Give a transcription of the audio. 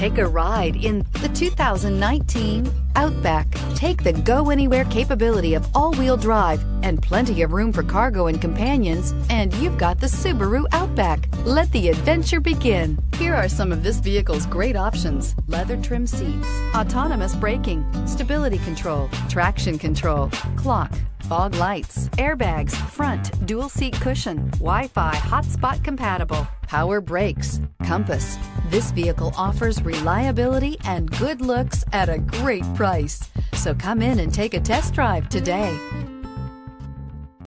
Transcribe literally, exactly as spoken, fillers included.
Take a ride in the two thousand nineteen Outback. Take the go-anywhere capability of all-wheel drive and plenty of room for cargo and companions, and you've got the Subaru Outback. Let the adventure begin. Here are some of this vehicle's great options: leather trim seats, autonomous braking, stability control, traction control, clock, fog lights, airbags, front dual seat cushion, Wi-Fi hotspot compatible, power brakes, compass. This vehicle offers reliability and good looks at a great price. So come in and take a test drive today.